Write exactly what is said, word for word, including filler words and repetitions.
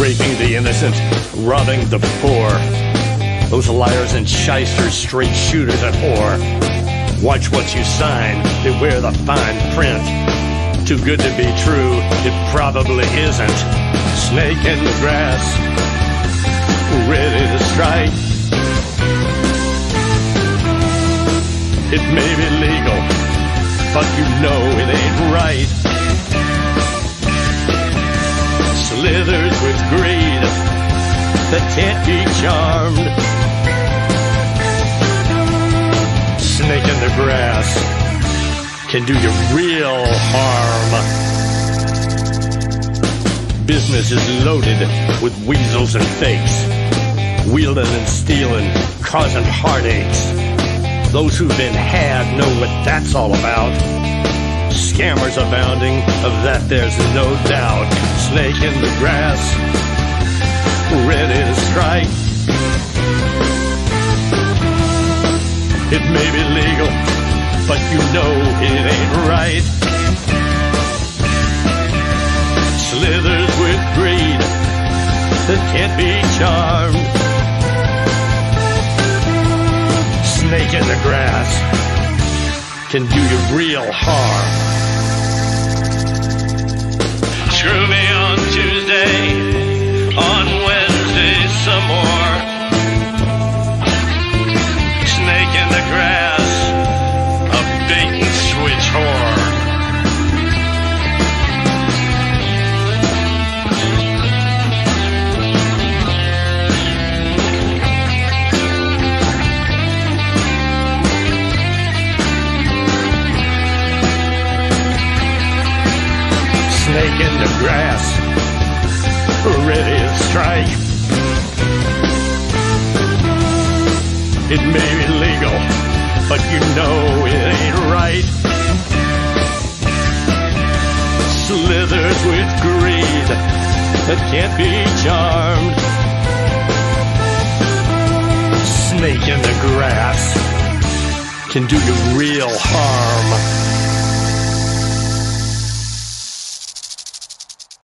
Raping the innocent, robbing the poor. Those liars and shysters, straight shooters and whore. Watch what you sign, beware the fine print. Too good to be true, it probably isn't. Snake in the grass, ready to strike. It may be legal, but you know it ain't right. Slithers with greed that can't be charmed. Snake in the grass can do you real harm. Business is loaded with weasels and fakes, wheeling and stealing, causing heartaches. Those who've been had know what that's all about. Scammers abounding, of that there's no doubt. Snake in the grass, ready to strike. It may be legal, but you know it ain't right. Slithers with greed that can't be charmed. Snake in the grass can do you real harm. Screw me on Tuesday, on Wednesday some more. Snake in the grass, a bait and switch whore. Snake in the grass, ready to strike. It may be legal, but you know it ain't right. Slithers with greed that can't be charmed. Snake in the grass can do you real harm.